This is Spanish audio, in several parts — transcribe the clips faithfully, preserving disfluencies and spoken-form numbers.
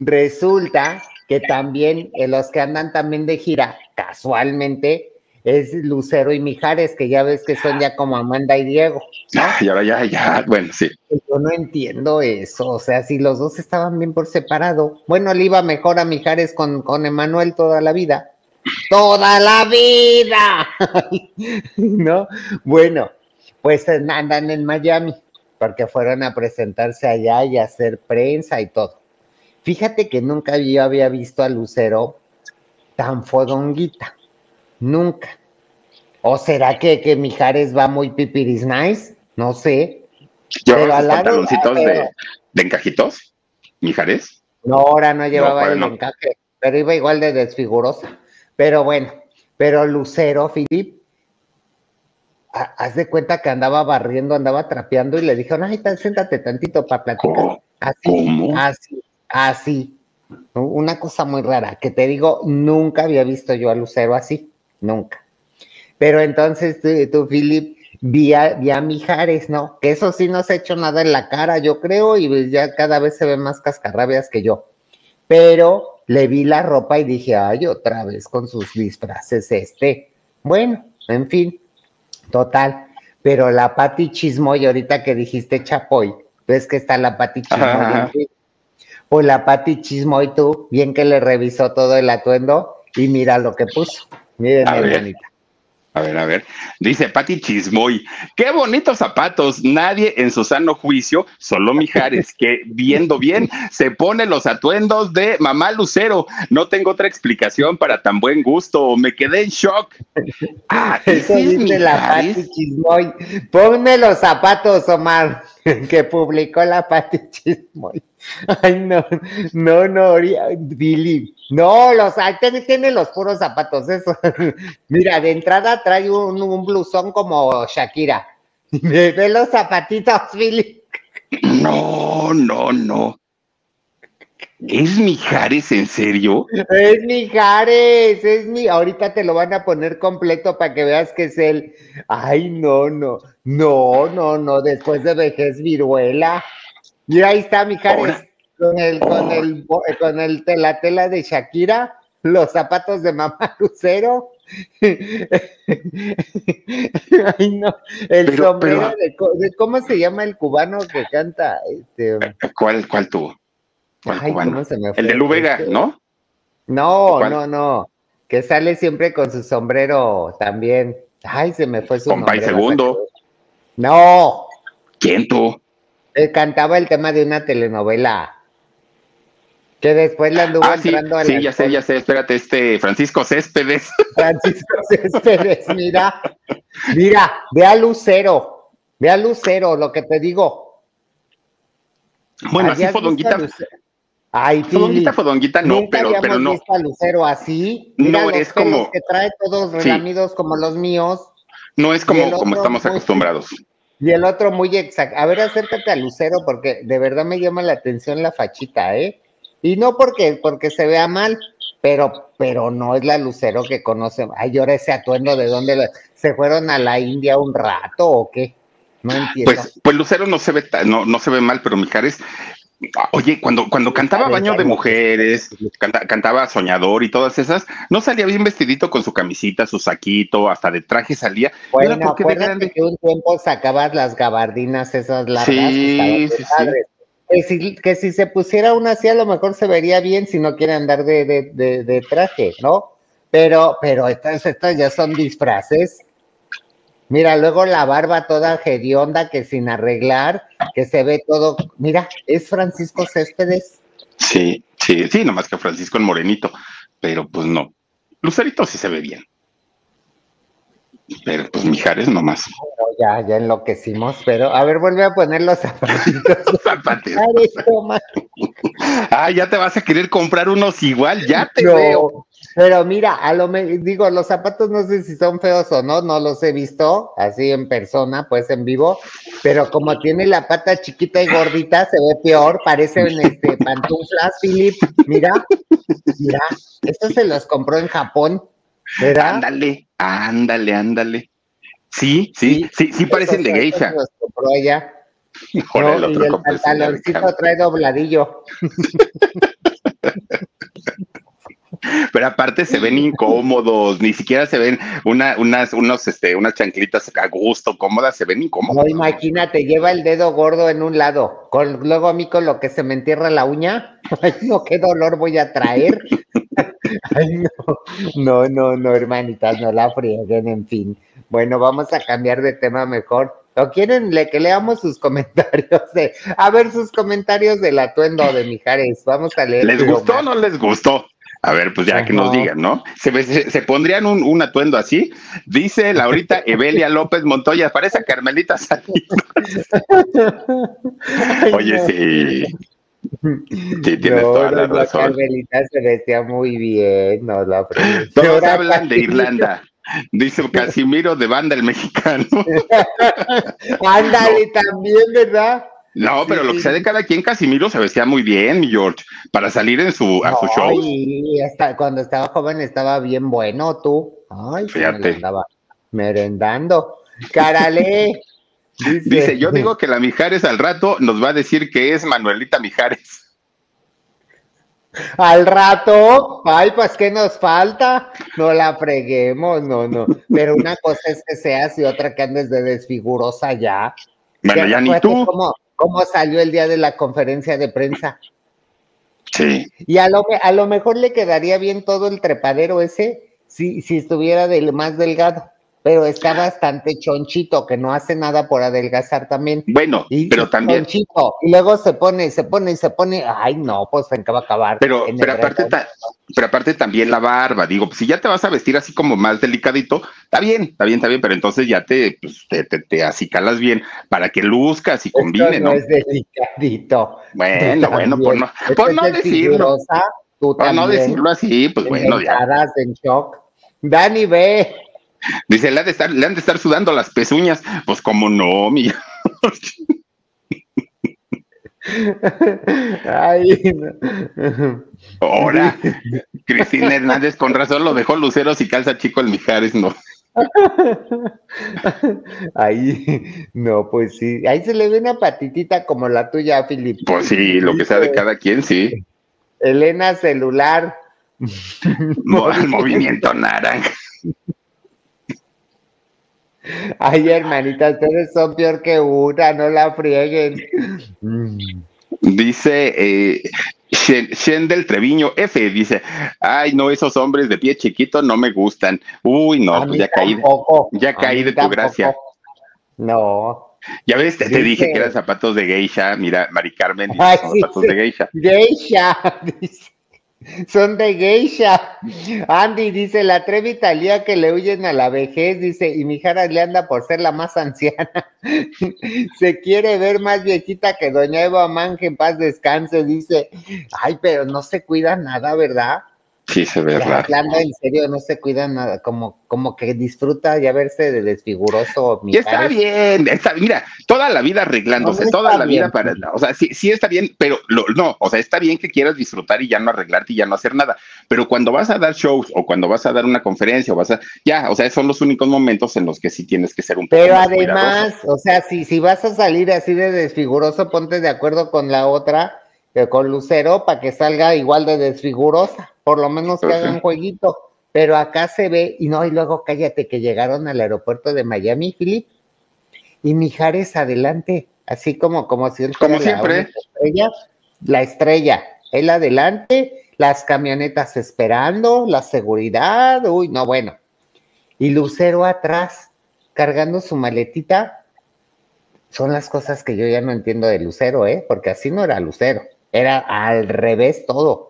Resulta que también eh, los que andan también de gira, casualmente, es Lucero y Mijares, que ya ves que son ya como Amanda y Diego, ¿no? Y ahora ya, ya, bueno, sí. Yo no entiendo eso, o sea, si los dos estaban bien por separado. Bueno, le iba mejor a Mijares con, con Emmanuel toda la vida. ¡Toda la vida! ¿No? Bueno, pues andan en Miami, porque fueron a presentarse allá y a hacer prensa y todo. Fíjate que nunca yo había visto a Lucero tan fodonguita. Nunca. ¿O será que, que Mijares va muy pipiris nice? No sé. Yo pero a la pantaloncitos de, de, de encajitos, Mijares. No, ahora no llevaba no, el no. encaje, pero iba igual de desfigurosa. Pero bueno, pero Lucero, Filipe, haz de cuenta que andaba barriendo, andaba trapeando y le dijeron, ay, tá, siéntate tantito para platicar. Así, ¿cómo? así, así. Una cosa muy rara, que te digo, nunca había visto yo a Lucero así. Nunca. Pero entonces tú, tú Philip, vi a, vi a Mijares, ¿no? Que eso sí no se ha hecho nada en la cara, yo creo, y ya cada vez se ve más cascarrabias que yo. Pero le vi la ropa y dije, ay, otra vez con sus disfraces este. Bueno, en fin, total. Pero la Paty Chismo, y ahorita que dijiste Chapoy, ves que está la Paty Chismo. Ajá. Pues la Paty Chismo, y tú, bien que le revisó todo el atuendo, y mira lo que puso. Miren, a ver, a ver, a ver. Dice Paty Chismoy, qué bonitos zapatos, nadie en su sano juicio, solo Mijares, que viendo bien se pone los atuendos de mamá Lucero. No tengo otra explicación para tan buen gusto, me quedé en shock. Ah, eso dice Mijares. La Paty Chismoy, ponme los zapatos, Omar, que publicó la Paty Chismoy. Ay, no, no, no, Billy. No, los tiene los puros zapatos, eso. Mira, de entrada trae un, un blusón como Shakira. ¿Me ve los zapatitos, Billy? No, no, no. ¿Es Mijares, en serio? Es Mijares, es mi... Ahorita te lo van a poner completo para que veas que es él. Ay, no, no, no, no, no, después de vejez viruela. Y ahí está Mijares, con el, con el, con el tela tela de Shakira, los zapatos de mamá Lucero, ay, no, el pero, sombrero pero, de, de, ¿cómo se llama el cubano que canta? Este, ¿Cuál, cuál tuvo? ¿Cuál ay, cubano? ¿Cómo se me fue? El de Lu Vega, ¿no? No, ¿cuál? no, no, que sale siempre con su sombrero también, ay, se me fue su Compay nombre. Segundo. No. ¿Quién tú? Cantaba el tema de una telenovela que después le anduvo ah, entrando sí, a la... Sí, ya sé, ya sé, espérate, este Francisco Céspedes. Francisco Céspedes, mira, mira, ve a Lucero, ve a Lucero, lo que te digo. Bueno, así fodonguita. Ay, fodonguita, fodonguita, no, pero, pero no. Visto a Lucero así, mira, no, los es como... que trae todos relamidos sí. como los míos. No es como, como estamos muy... acostumbrados. Y el otro muy exacto. A ver, acércate a Lucero, porque de verdad me llama la atención la fachita, ¿eh? Y no porque, porque se vea mal, pero, pero no es la Lucero que conocemos. Ay, ahora ese atuendo, ¿de dónde? Lo... ¿Se fueron a la India un rato o qué? No entiendo. Pues, pues Lucero no se ve no, no se ve mal, pero Mijares, oye, cuando, cuando cantaba Baño de Mujeres, canta, cantaba Soñador y todas esas, no salía bien vestidito con su camisita, su saquito, hasta de traje salía. Bueno, no porque de grande... que un tiempo sacabas las gabardinas esas largas. Sí, sí, sí. Que, si, que si se pusiera una así a lo mejor se vería bien si no quiere andar de, de, de, de traje, ¿no? Pero, pero estas, estas ya son disfraces. Mira, luego la barba toda hedionda, que sin arreglar, que se ve todo... Mira, ¿es Francisco Céspedes? Sí, sí, sí, nomás que Francisco el morenito, pero pues no. Lucerito sí se ve bien. Pero pues Mijares nomás. Bueno, ya, ya enloquecimos, pero... A ver, vuelve a poner los zapatitos. Los zapatitos. Ah, ya te vas a querer comprar unos igual, ya te no. veo. Pero mira, a lo me digo, los zapatos no sé si son feos o no, no los he visto así en persona, pues en vivo, pero como tiene la pata chiquita y gordita, se ve peor, parecen este pantuflas, Philip, mira, mira, estos se los compró en Japón, ¿verdad? Ándale, ándale, ándale. Sí, sí, sí, sí, sí parecen de geisha. Los compró allá. No, el otro y el pantaloncito trae dobladillo. Pero aparte se ven incómodos, ni siquiera se ven una, unas, unos, este, unas chanclitas a gusto, cómodas, se ven incómodos. No, imagínate, lleva el dedo gordo en un lado, con, luego a mí con lo que se me entierra la uña, ay no, qué dolor voy a traer. Ay, no, no, no, no, hermanitas, no la frieguen, en fin. Bueno, vamos a cambiar de tema mejor. ¿O quieren le, que leamos sus comentarios? De, a ver, sus comentarios del atuendo de Mijares. Vamos a leer. ¿Les gustó o no les gustó? A ver, pues ya ajá, que nos digan, ¿no? ¿Se, se, se pondrían un, un atuendo así? Dice Laurita Evelia López Montoya, parece a Carmelita Salinas. Ay, oye, no. Sí. Sí, tienes no, toda la no, razón. Carmelita se decía muy bien, no la todos hablan de Irlanda. Dice Casimiro de banda el mexicano. Ándale, no. También, ¿verdad? No, pero sí, lo que sea de cada quien, Casimiro se vestía muy bien, mi George, para salir en su, a su show. Sí, hasta cuando estaba joven estaba bien bueno, tú. Ay, fíjate. Me estaba merendando. Carale. Dice, Dice, yo digo que la Mijares al rato nos va a decir que es Manuelita Mijares. Al rato, ay, pues ¿qué nos falta? No la freguemos, no, no. Pero una cosa es que seas y otra que andes de desfigurosa ya. Bueno, ya ni tú. Cómo, ¿Cómo salió el día de la conferencia de prensa? Sí. Y a lo, a lo mejor le quedaría bien todo el trepadero ese si, si estuviera del más delgado. Pero está bastante chonchito, que no hace nada por adelgazar también. Bueno, y, pero también... Chonchito, y luego se pone, se pone, se pone... Ay, no, pues en qué va a acabar. Pero, pero, aparte ta, pero aparte también la barba, digo, pues, si ya te vas a vestir así como más delicadito, está bien, está bien, está bien, pero entonces ya te, pues, te, te, te acicalas bien para que luzcas y combine, esto no, ¿no? Es delicadito. Bueno, tú bueno, por no, por no decirlo. Por también, no decirlo así, pues bueno, ya. En shock. Dani ve... Dice, le han, de estar, le han de estar sudando las pezuñas. Pues como no, mi... Ay, no. Ahora, Cristina Hernández, con razón lo dejó Lucero si calza chico el Mijares, no. Ahí, no, pues sí. Ahí se le ve una patitita como la tuya, Filipe. Pues sí, lo que sea de cada quien, sí. Elena celular. No, el movimiento naranja. Ay, hermanita, ustedes son peor que una, no la frieguen. Dice eh, Shen, Shen del Treviño F, dice, ay, no, esos hombres de pie chiquito no me gustan. Uy, no, pues ya caí, ya caí de tu gracia. No. Ya ves, te, te dije que eran zapatos de geisha, mira, Mari Carmen dice, ay, son sí, zapatos sí, de geisha. Geisha, dice. Son de geisha. Andy dice, la Trevitalía que le huyen a la vejez, dice, y Mijares le anda por ser la más anciana. Se quiere ver más viejita que doña Eva Manje, en paz descanse, dice. Ay, pero no se cuida nada, ¿verdad? Sí, se ve raro. Hablando en serio, no se cuida nada, como, como que disfruta ya verse de desfiguroso. Mi está bien, está, mira, toda la vida arreglándose, no, toda la bien, vida para, o sea, sí, sí está bien, pero lo, no, o sea, está bien que quieras disfrutar y ya no arreglarte y ya no hacer nada, pero cuando vas a dar shows o cuando vas a dar una conferencia o vas a, ya, o sea, son los únicos momentos en los que sí tienes que ser un poco pero más además, cuidadoso. O sea, si, si vas a salir así de desfiguroso, ponte de acuerdo con la otra, con Lucero, para que salga igual de desfigurosa, por lo menos que sí hagan jueguito, pero acá se ve, y no, y luego cállate, que llegaron al aeropuerto de Miami, Filipe, y Mijares adelante, así como, como siempre, como siempre. La estrella, la estrella, él adelante, las camionetas esperando, la seguridad, uy, no, bueno, y Lucero atrás, cargando su maletita. Son las cosas que yo ya no entiendo de Lucero, ¿eh? Porque así no era Lucero, era al revés todo.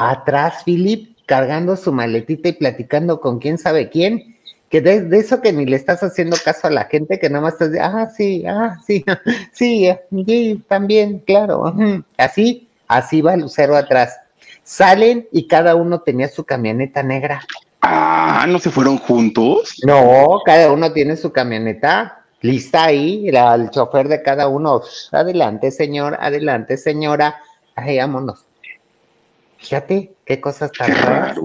Atrás, Filipe, cargando su maletita y platicando con quién sabe quién, que de, de eso que ni le estás haciendo caso a la gente, que nada más estás diciendo, ah, sí, ah, sí, sí, sí, también, claro. Así, así va Lucero atrás. Salen y cada uno tenía su camioneta negra. Ah, ¿no se fueron juntos? No, cada uno tiene su camioneta. Lista ahí, la, el chofer de cada uno. Adelante, señor, adelante, señora. Ay, vámonos. Fíjate, qué cosas tan raras.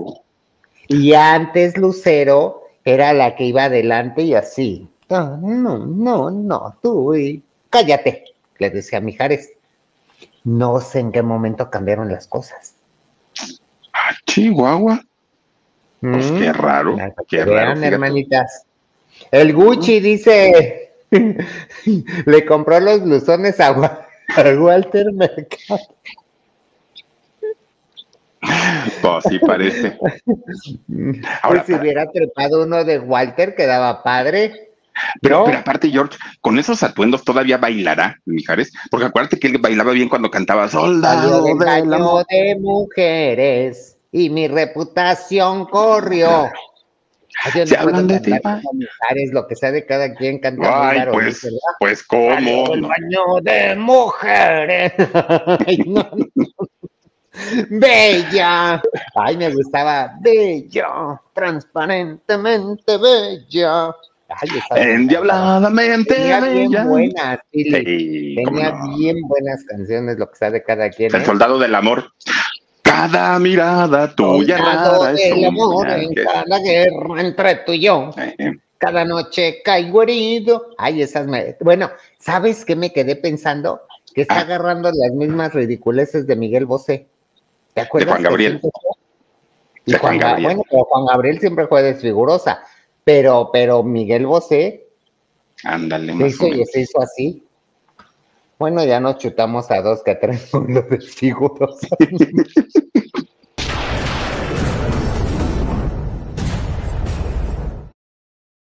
Y antes Lucero era la que iba adelante y así. No, no, no, no, tú, y... cállate, le decía a Mijares. No sé en qué momento cambiaron las cosas. Chihuahua. Mm. Pues qué raro. Qué raro, hermanitas. El Gucci dice, le compró los blusones a, a Walter Mercado. Pues sí parece. Ahora, si hubiera trepado uno de Walter, quedaba padre. Pero, ¿no? Pero aparte, George, con esos atuendos todavía bailará, Mijares, porque acuérdate que él bailaba bien cuando cantaba Soldado de, de, la... de mujeres y mi reputación corrió. Ay, yo no se hablan de ti, Mijares, lo que sea de cada quien canta. Ay, claro, pues, ¿verdad? Pues cómo. Al baño de mujeres. Ay, no, no. Bella, ay, me gustaba, bella, transparentemente bella. Endiabladamente tenía bien ya. buenas sí, sí, tenía no? bien buenas canciones, lo que sea de cada quien. El ¿eh? Soldado del amor, cada mirada tuya rara es un amor, en que... cada guerra entre tú y yo, eh. cada noche caigo herido. Ay, esas me... bueno, ¿sabes qué me quedé pensando? Que está ah. agarrando las mismas ridiculeces de Miguel Bosé. ¿Te acuerdas? De Juan Gabriel. Y de Juan, Juan Gabriel. Bueno, pero Juan Gabriel siempre fue desfigurosa. Pero, pero Miguel Bosé, ándale, se hizo, se hizo así. Bueno, ya nos chutamos a dos que a tres son los desfiguros.